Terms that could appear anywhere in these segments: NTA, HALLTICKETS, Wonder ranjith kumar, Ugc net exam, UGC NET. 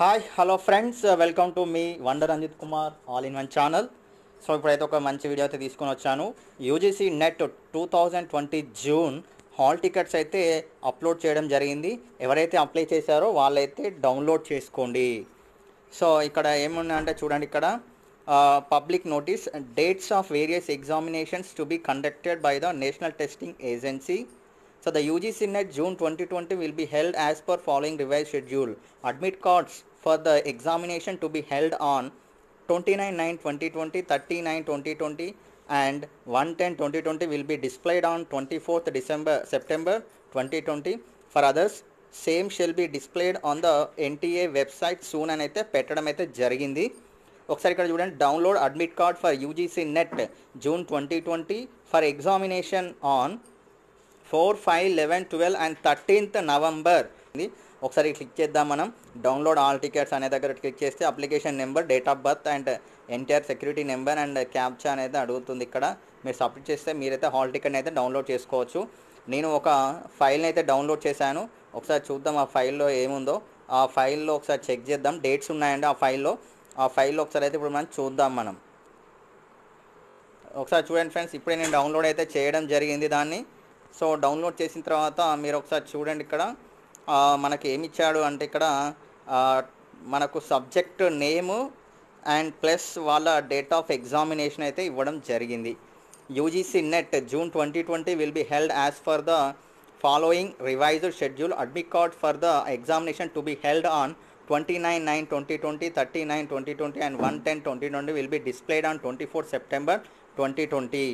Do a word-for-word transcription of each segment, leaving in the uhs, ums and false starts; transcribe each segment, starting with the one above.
Hi hello friends welcome to me wonder Anjit Kumar all in one channel so इपड़ैते ओक मंची video अयिते तीसुकोनि वच्चानु UGC NET twenty twenty June hall tickets अयिते अपलोड चेयडम जरिगिंदी एवरैते अप्लाई चेशारो वाळ्ळैते डाउनलोड चेसुकोंडी सो इक्कड एमुन्नंटे चूडंडी इक्कड public notice dates of various examinations to be conducted by the National Testing Agency so the UGC NET June twenty twenty will be held as per following revised schedule admit cards for the examination to be held on twenty-nine nine twenty twenty, thirty-nine twenty twenty and one ten twenty twenty will be displayed on twenty-fourth December September twenty twenty. For others, same shall be displayed on the N T A website soon అని అయితే పెట్టడం అయితే జరిగింది. ఒకసారి ఇక్కడ చూడండి download admit card for UGC NET June twenty twenty for examination on four five eleven twelve and thirteenth November. ఒకసారి click చేద్దాం మనం డౌన్లోడ్ ఆల్ టికెట్స్ అనే దగ్గర క్లిక్ చేస్తే application number date of birth and NTR security number and captcha అనేది అడుగుతుంది. ఇక్కడ మీరు సబ్మిట్ చేస్తే మీరైతే హాల్ టికెట్ని అయితే డౌన్లోడ్ చేసుకోవచ్చు. నేను ఒక ఫైల్ని అయితే డౌన్లోడ్ చేశాను. ఒకసారి చూద్దాం ఆ ఫైల్లో ఏముందో. ఆ ఫైల్లో ఒకసారి చెక్ చేద్దాం డేట్స్ ఉన్నాయండి ఆ ఫైల్లో. ఆ ఫైల్లో ఒకసారి అయితే ఇప్పుడు మనం చూద్దాం మనం. ఒకసారి చూడండి ఫ్రెండ్స్ ఇప్పుడే నేను డౌన్లోడ్ అయితే చేయడం జరిగింది దాన్ని. సో డౌన్లోడ్ చేసిన తర్వాత మీరు ఒకసారి చూడండి ఇక్కడ మనకి ఏమి ఇచ్చాడు అంటే ఇక్కడ మనకు సబ్జెక్ట్ నేమ్ అండ్ ప్లస్ వాళ్ళ డేట్ ఆఫ్ ఎగ్జామినేషన్ అయితే ఇవ్వడం జరిగింది. UGC NET June twenty twenty will be held as for the following revised schedule admit card for the examination to be held on twenty nine nine twenty twenty thirty nine twenty twenty and one ten twenty twenty will be displayed on twenty fourth September twenty twenty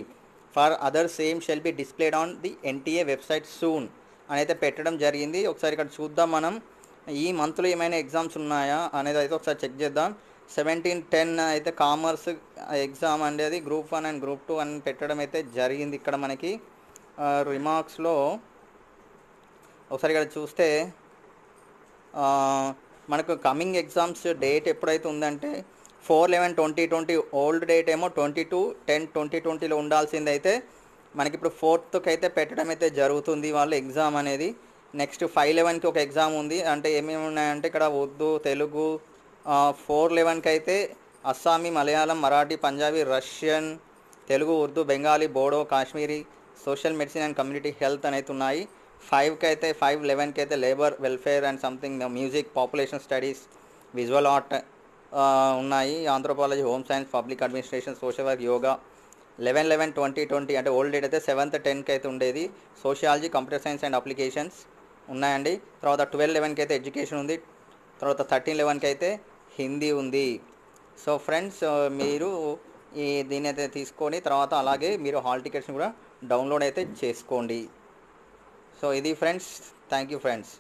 for other same shall be displayed on the NTA website soon అనేది పెట్టడం జరిగింది. ఒకసారి ఇక్కడ చూద్దాం మనం ఈ మంత్లో ఏమైనా ఎగ్జామ్స్ ఉన్నాయా అనేది అయితే ఒకసారి చెక్ చేద్దాం. సెవెంటీన్ టెన్ అయితే కామర్స్ ఎగ్జామ్ అనేది group one and group two అని పెట్టడం అయితే జరిగింది. ఇక్కడ మనకి రిమార్క్స్లో ఒకసారి ఇక్కడ చూస్తే మనకు కమింగ్ ఎగ్జామ్స్ డేట్ ఎప్పుడైతే ఉందంటే four eleven twenty twenty old date ఏమో ట్వంటీ టూ టెన్ ట్వంటీ ట్వంటీలో ఉండాల్సింది అయితే మనకి ఇప్పుడు ఫోర్త్కి అయితే పెట్టడం అయితే జరుగుతుంది వాళ్ళ ఎగ్జామ్ అనేది. నెక్స్ట్ ఫైవ్ లెవెన్కి ఒక ఎగ్జామ్ ఉంది. అంటే ఏమేమి ఉన్నాయంటే ఇక్కడ ఉర్దూ తెలుగు ఫోర్ లెవెన్కి అయితే Assamese Malayalam Marathi Punjabi Russian Telugu Urdu Bengali Bodo Kashmiri social medicine and community health అనేది ఉన్నాయి. ఫైవ్కి అయితే ఫైవ్ లెవెన్కి అయితే labour welfare and something music population studies visual art ఉన్నాయి. Anthropology home science public administration social work yoga. Eleven eleven twenty twenty అంటే ఓల్డ్ డేట్ అయితే సెవెంత్ టెన్కి అయితే ఉండేది. Sociology computer science and applications ఉన్నాయండి. తర్వాత ట్వెల్వ్ లెవెన్కి అయితే ఎడ్యుకేషన్ ఉంది. తర్వాత థర్టీన్ లెవెన్కి అయితే హిందీ ఉంది. సో ఫ్రెండ్స్ మీరు ఈ దీని అయితే తీసుకొని తర్వాత అలాగే మీరు హాల్ టికెట్స్ని కూడా డౌన్లోడ్ అయితే చేసుకోండి. సో ఇది ఫ్రెండ్స్, థ్యాంక్ యూ ఫ్రెండ్స్.